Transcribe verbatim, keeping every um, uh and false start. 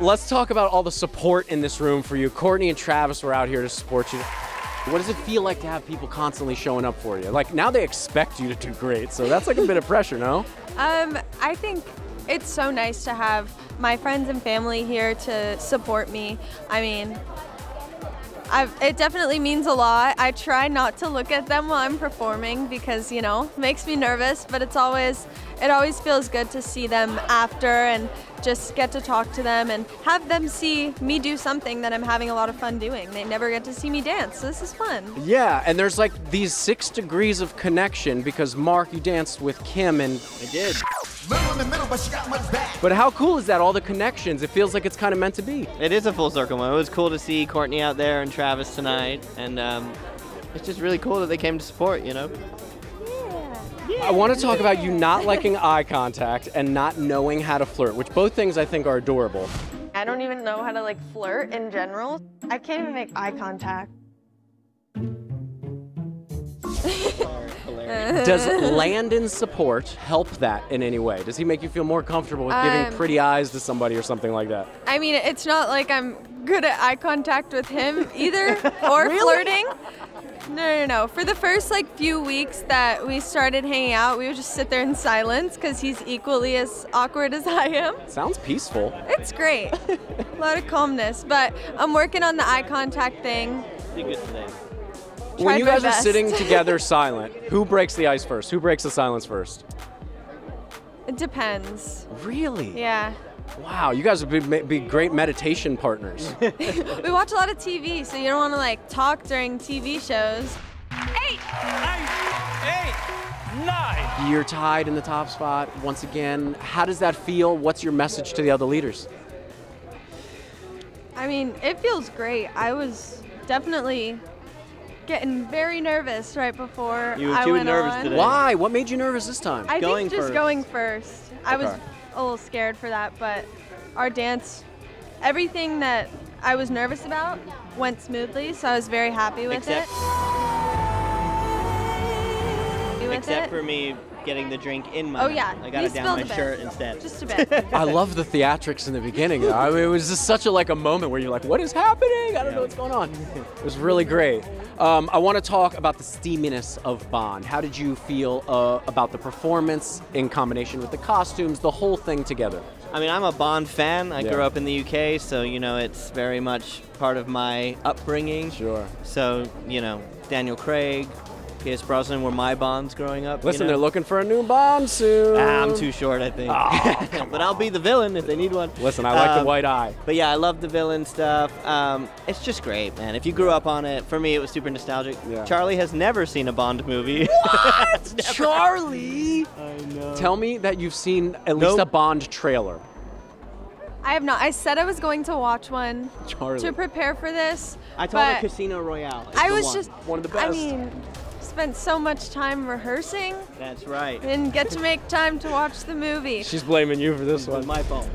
Let's talk about all the support in this room for you. Kourtney and Travis were out here to support you. What does it feel like to have people constantly showing up for you? Like, now they expect you to do great, so that's like a bit of pressure, no? Um, I think it's so nice to have my friends and family here to support me. I mean, I've, it definitely means a lot. I try not to look at them while I'm performing because, you know, it makes me nervous, but it's always, it always feels good to see them after and just get to talk to them and have them see me do something that I'm having a lot of fun doing. They never get to see me dance, so this is fun. Yeah, and there's like these six degrees of connection because Mark, you danced with Kim and I did. Middle in the middle, but she got my back. But how cool is that, all the connections? It feels like it's kind of meant to be. It is a full circle moment. It was cool to see Kourtney out there and Travis tonight, and um, it's just really cool that they came to support, you know? I want to talk about you not liking eye contact and not knowing how to flirt, which both things I think are adorable. I don't even know how to like flirt in general. I can't even make eye contact. Does Landon's support help that in any way? Does he make you feel more comfortable with giving um, pretty eyes to somebody or something like that? I mean, it's not like I'm good at eye contact with him either or really? Flirting. No, no, no. For the first like few weeks that we started hanging out, we would just sit there in silence because he's equally as awkward as I am. Sounds peaceful. It's great. A lot of calmness, but I'm working on the eye contact thing. It's a good thing. When you guys best. are sitting together silent, who breaks the ice first? Who breaks the silence first? It depends. Really? Yeah. Wow, you guys would be, be great meditation partners. We watch a lot of T V, so you don't want to like talk during T V shows. Eight! Eight! Eight! Nine! You're tied in the top spot once again. How does that feel? What's your message to the other leaders? I mean, it feels great. I was definitely getting very nervous right before you were I too went nervous on. Today. Why? What made you nervous this time? I going think just first. going first. Okay. I was a little scared for that, but our dance, everything that I was nervous about went smoothly, so I was very happy with except, it. Except for me getting the drink in my, oh yeah, I got it down my shirt instead. Just a bit. I love the theatrics in the beginning, though. I mean, it was just such a like a moment where you're like, what is happening? I don't yeah. know what's going on. It was really great. Um, I want to talk about the steaminess of Bond. How did you feel uh, about the performance in combination with the costumes, the whole thing together? I mean, I'm a Bond fan. I yeah. grew up in the U K, so, you know, it's very much part of my upbringing. Sure. So, you know, Daniel Craig, Pierce Brosnan were my Bonds growing up. Listen, you know? They're looking for a new Bond soon. Ah, I'm too short, I think. Oh, come but on. I'll be the villain if they need one. Listen, I like um, the white eye. But yeah, I love the villain stuff. Um, it's just great, man. If you grew up on it, for me, it was super nostalgic. Yeah. Charli has never seen a Bond movie. What? Charli? I know. Tell me that you've seen at least nope. a Bond trailer. I have not. I said I was going to watch one Charli. to prepare for this. I told her Casino Royale. It's I was one. just one of the best. I mean, spent so much time rehearsing. That's right. Didn't get to make time to watch the movie. She's blaming you for this one. My fault.